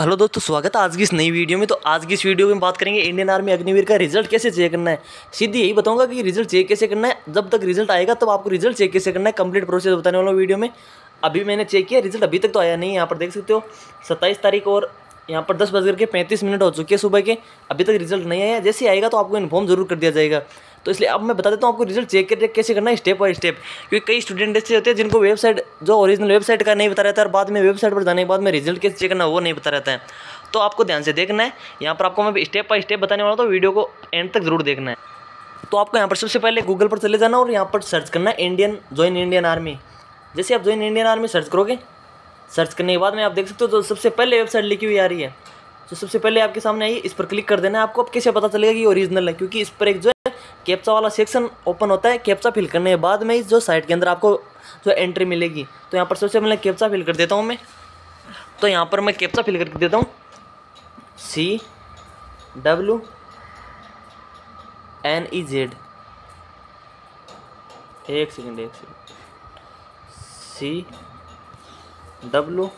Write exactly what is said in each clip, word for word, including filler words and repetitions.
Hello दोस्तों, स्वागत है आज की इस नई वीडियो में। तो आज की इस वीडियो में बात करेंगे इंडियन आर्मी अग्निवीर का रिजल्ट कैसे चेक करना है। सीधी यही बताऊंगा कि रिजल्ट चेक कैसे करना है। जब तक रिजल्ट आएगा तब तो आपको रिजल्ट चेक कैसे करना है, कंप्लीट प्रोसेस बताने वाला हूं वीडियो में। अभी मैंने चेक किया, रिजल्ट अभी तक तो आया नहीं है। यहाँ पर देख सकते हो सत्ताईस तारीख और यहाँ पर दस बजकर के पैंतीस मिनट हो चुके हैं सुबह के, अभी तक रिजल्ट नहीं आया। जैसे आएगा तो आपको इन्फॉर्म जरूर कर दिया जाएगा। तो इसलिए अब मैं बता देता हूँ आपको रिजल्ट चेक करके कैसे करना है स्टेप बाय स्टेप, क्योंकि कई स्टूडेंट ऐसे होते हैं जिनको वेबसाइट जो ओरिजिनल वेबसाइट का नहीं बता रहता है और बाद में वेबसाइट पर जाने के बाद में रिजल्ट कैसे चेक करना वो नहीं बता रहता है। तो आपको ध्यान से देखना है। यहाँ पर आपको मैं स्टेप बाय स्टेप बताने वाला हूँ, तो वीडियो को एंड तक जरूर देखना है। तो आपको यहाँ पर सबसे पहले गूगल पर चले जाना और यहाँ पर सर्च करना है इंडियन ज्वाइन इंडियन आर्मी। जैसे आप ज्वाइन इंडियन आर्मी सर्च करोगे, सर्च करने के बाद में आप देख सकते हो तो सबसे पहले वेबसाइट लिखी हुई आ रही है। तो सबसे पहले आपके सामने आई, इस पर क्लिक कर देना है। आपको अब कैसे पता चलेगा कि ओरिजिनल है, क्योंकि इस पर एक जो है कैप्चा वाला सेक्शन ओपन होता है। कैप्चा फिल करने के बाद में इस जो साइट के अंदर आपको जो एंट्री मिलेगी। तो यहाँ पर सबसे पहले कैप्चा फिल कर देता हूँ मैं। तो यहाँ पर मैं कैप्चा फिल कर देता हूँ C W N E Z. एक सेकेंड एक second C W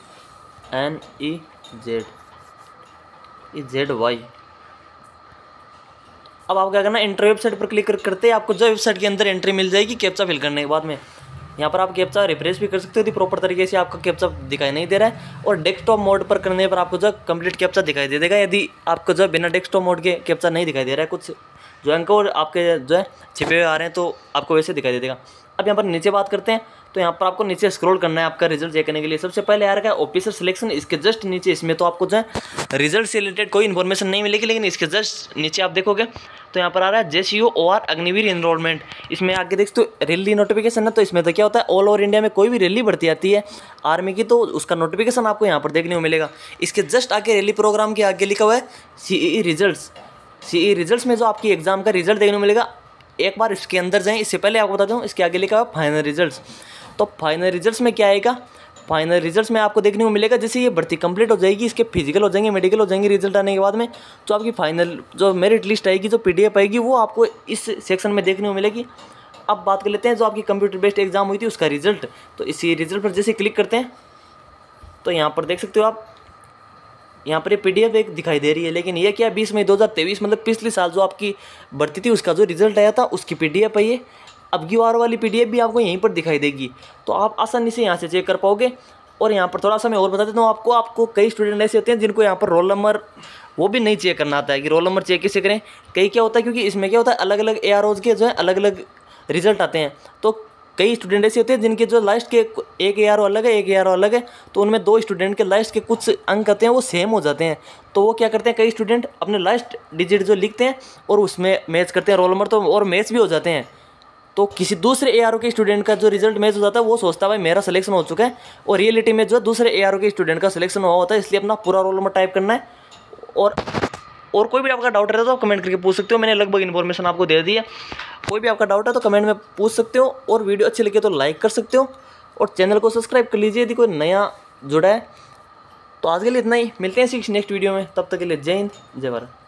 N E Z E Z Y. अब आप क्या करना, एंट्री वेबसाइट पर क्लिक करते हैं आपको जो वेबसाइट के अंदर एंट्री मिल जाएगी कैप्चा फिल करने के बाद में। यहाँ पर आप कैप्चा रिफ्रेश भी कर सकते हो यदि प्रॉपर तरीके से आपका कैप्चा दिखाई नहीं दे रहा है, और डेस्कटॉप मोड पर करने पर आपको जो कंप्लीट कैप्चा दिखाई दे देगा। यदि आपको जो बिना डेस्कटॉप मोड के कैप्चा नहीं दिखाई दे रहा है, कुछ जो अंक और आपके जो है छिपे हुए आ रहे हैं, तो आपको वैसे दिखाई दे देगा। अब यहाँ पर नीचे बात करते हैं। तो यहाँ पर आपको नीचे स्क्रॉल करना है आपका रिजल्ट चेक करने के लिए। सबसे पहले आ रहा है ऑफिसर सिलेक्शन, इसके जस्ट नीचे। इसमें तो आपको जो है रिजल्ट से रिलेटेड कोई इन्फॉर्मेशन नहीं मिलेगी, लेकिन इसके जस्ट नीचे आप देखोगे तो यहाँ पर आ रहा है जेसीओ ओआर अग्निवीर एनरोलमेंट। इसमें आगे देखते हो रैली नोटिफिकेशन है। तो इसमें तो क्या होता है, ऑल ओवर इंडिया में कोई भी रैली बढ़ती आती है आर्मी की, तो उसका नोटिफिकेशन आपको यहाँ पर देखने को मिलेगा। इसके जस्ट आगे रैली प्रोग्राम के आगे लिखा हुआ है सीई रिजल्ट्स। सीई रिजल्ट्स में जो आपकी एग्जाम का रिजल्ट देखने को मिलेगा। एक बार इसके अंदर जाएँ, इससे पहले आपको बता दूँ इसके आगे लिखा हुआ फाइनल रिजल्ट्स। तो फाइनल रिजल्ट्स में क्या आएगा, फाइनल रिजल्ट्स में आपको देखने को मिलेगा जैसे ये भर्ती कंप्लीट हो जाएगी, इसके फिजिकल हो जाएंगे, मेडिकल हो जाएंगे रिजल्ट आने के बाद में। तो आपकी फाइनल जो मेरिट लिस्ट आएगी, जो पीडीएफ आएगी, वो आपको इस सेक्शन में देखने को मिलेगी। अब बात कर लेते हैं जो आपकी कंप्यूटर बेस्ड एग्जाम हुई थी उसका रिजल्ट। तो इसी रिजल्ट पर जैसे क्लिक करते हैं तो यहाँ पर देख सकते हो आप, यहाँ पर ये पीडीएफ एक दिखाई दे रही है, लेकिन ये क्या बीस मई दो हज़ार तेईस, मतलब पिछले साल जो आपकी भर्ती थी उसका जो रिजल्ट आया था उसकी पीडीएफ है ये। अब की बार वाली पीडीएफ भी आपको यहीं पर दिखाई देगी, तो आप आसानी से यहाँ से चेक कर पाओगे। और यहाँ पर थोड़ा सा मैं और बता देता हूँ आपको आपको कई स्टूडेंट ऐसे होते हैं जिनको यहाँ पर रोल नंबर वो भी नहीं चेक करना आता है कि रोल नंबर चेक कैसे करें। कई क्या होता है, क्योंकि इसमें क्या होता है अलग अलग एआरओज के जो है अलग अलग रिजल्ट आते हैं। तो कई स्टूडेंट ऐसे होते हैं जिनके जो लास्ट के एक एआरओ अलग है, एक एआरओ अलग है, तो उनमें दो स्टूडेंट के लास्ट के कुछ अंक आते हैं वो सेम हो जाते हैं। तो वो क्या करते हैं, कई स्टूडेंट अपने लास्ट डिजिट जो लिखते हैं और उसमें मैच करते हैं रोल नंबर, तो और मैच भी हो जाते हैं। तो किसी दूसरे एआरओ के स्टूडेंट का जो रिजल्ट मैच हो जाता है वो सोचता है भाई मेरा सिलेक्शन हो चुका है, और रियलिटी में जो दूसरे एआरओ के स्टूडेंट का सिलेक्शन हुआ होता है। इसलिए अपना पूरा रोल नंबर टाइप करना है। और और कोई भी आपका डाउट रहता है तो आप कमेंट करके पूछ सकते हो। मैंने लगभग इन्फॉर्मेशन आपको दे दी है। कोई भी आपका डाउट है तो कमेंट में पूछ सकते हो, और वीडियो अच्छी लगे तो लाइक कर सकते हो, और चैनल को सब्सक्राइब कर लीजिए यदि कोई नया जुड़ा है। तो आज के लिए इतना ही, मिलते हैं इसी नेक्स्ट वीडियो में। तब तक के लिए जय हिंद जय भारत।